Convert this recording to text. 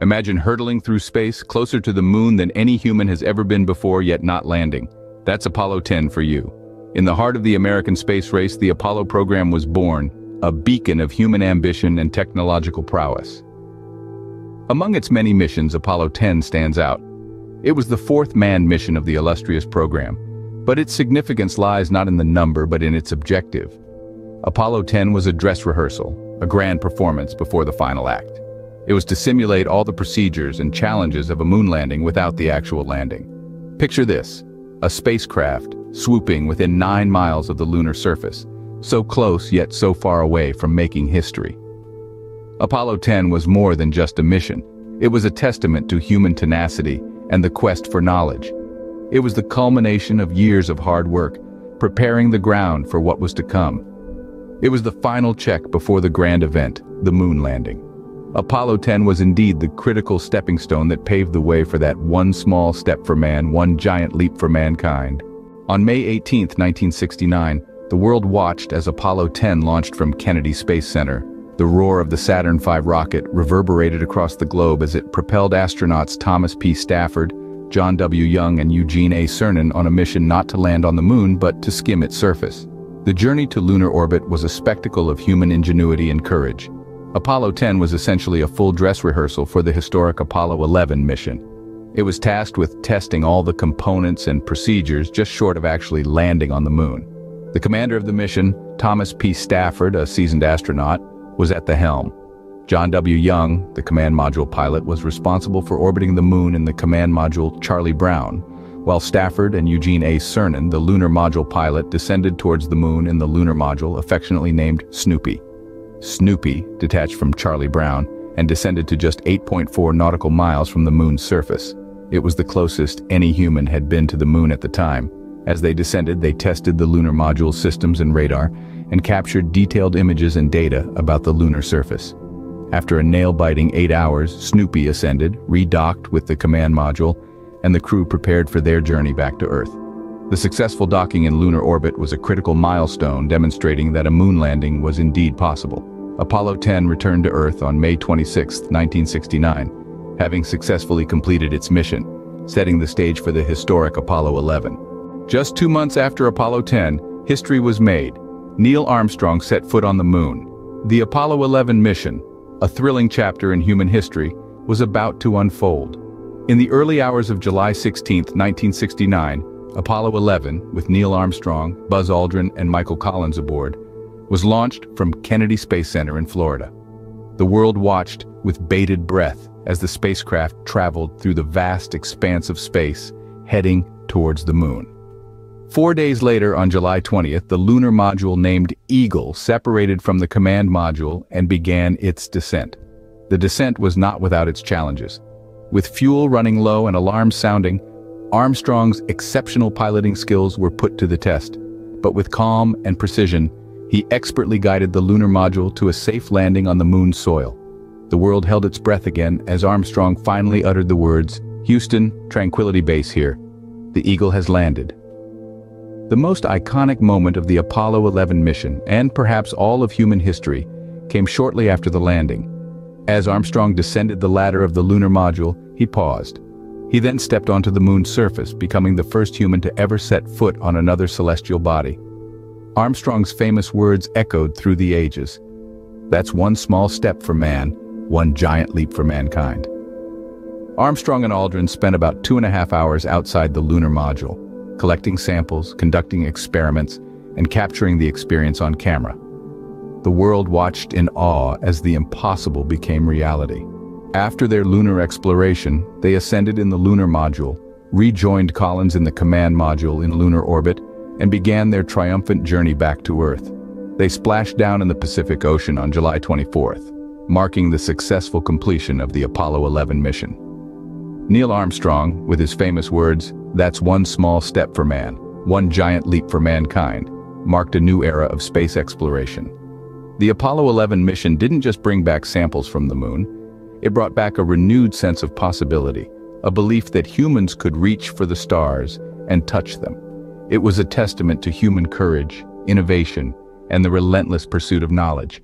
Imagine hurtling through space, closer to the moon than any human has ever been before, yet not landing. That's Apollo 10 for you. In the heart of the American space race, the Apollo program was born, a beacon of human ambition and technological prowess. Among its many missions, Apollo 10 stands out. It was the fourth manned mission of the illustrious program, but its significance lies not in the number but in its objective. Apollo 10 was a dress rehearsal, a grand performance before the final act. It was to simulate all the procedures and challenges of a moon landing without the actual landing. Picture this, a spacecraft swooping within 9 miles of the lunar surface, so close yet so far away from making history. Apollo 10 was more than just a mission. It was a testament to human tenacity and the quest for knowledge. It was the culmination of years of hard work, preparing the ground for what was to come. It was the final check before the grand event, the moon landing. Apollo 10 was indeed the critical stepping stone that paved the way for that one small step for man, one giant leap for mankind. On May 18, 1969, the world watched as Apollo 10 launched from Kennedy Space Center. The roar of the Saturn V rocket reverberated across the globe as it propelled astronauts Thomas P. Stafford, John W. Young, and Eugene A. Cernan on a mission not to land on the moon but to skim its surface. The journey to lunar orbit was a spectacle of human ingenuity and courage. Apollo 10 was essentially a full dress rehearsal for the historic Apollo 11 mission. It was tasked with testing all the components and procedures just short of actually landing on the moon. The commander of the mission, Thomas P. Stafford, a seasoned astronaut, was at the helm. John W. Young, the command module pilot, was responsible for orbiting the moon in the command module Charlie Brown, while Stafford and Eugene A. Cernan, the lunar module pilot, descended towards the moon in the lunar module affectionately named Snoopy. Snoopy detached from Charlie Brown and descended to just 8.4 nautical miles from the moon's surface. It was the closest any human had been to the moon at the time. As they descended, they tested the lunar module systems and radar, and captured detailed images and data about the lunar surface. After a nail-biting 8 hours, Snoopy ascended, redocked with the command module, and the crew prepared for their journey back to Earth. The successful docking in lunar orbit was a critical milestone demonstrating that a moon landing was indeed possible. Apollo 10 returned to Earth on May 26, 1969, having successfully completed its mission, setting the stage for the historic Apollo 11. Just 2 months after Apollo 10, history was made. Neil Armstrong set foot on the moon. The Apollo 11 mission, a thrilling chapter in human history, was about to unfold. In the early hours of July 16, 1969, Apollo 11, with Neil Armstrong, Buzz Aldrin, and Michael Collins aboard, was launched from Kennedy Space Center in Florida. The world watched with bated breath as the spacecraft traveled through the vast expanse of space, heading towards the moon. 4 days later, on July 20th, the lunar module named Eagle separated from the command module and began its descent. The descent was not without its challenges. With fuel running low and alarms sounding, Armstrong's exceptional piloting skills were put to the test. But with calm and precision, he expertly guided the lunar module to a safe landing on the moon's soil. The world held its breath again as Armstrong finally uttered the words, "Houston, Tranquility Base here. The Eagle has landed." The most iconic moment of the Apollo 11 mission, and perhaps all of human history, came shortly after the landing. As Armstrong descended the ladder of the lunar module, he paused. He then stepped onto the moon's surface, becoming the first human to ever set foot on another celestial body. Armstrong's famous words echoed through the ages. "That's one small step for man, one giant leap for mankind." Armstrong and Aldrin spent about 2.5 hours outside the lunar module, collecting samples, conducting experiments, and capturing the experience on camera. The world watched in awe as the impossible became reality. After their lunar exploration, they ascended in the lunar module, rejoined Collins in the command module in lunar orbit, and began their triumphant journey back to Earth. They splashed down in the Pacific Ocean on July 24th, marking the successful completion of the Apollo 11 mission. Neil Armstrong, with his famous words, "That's one small step for man, one giant leap for mankind," marked a new era of space exploration. The Apollo 11 mission didn't just bring back samples from the moon, it brought back a renewed sense of possibility, a belief that humans could reach for the stars and touch them. It was a testament to human courage, innovation, and the relentless pursuit of knowledge.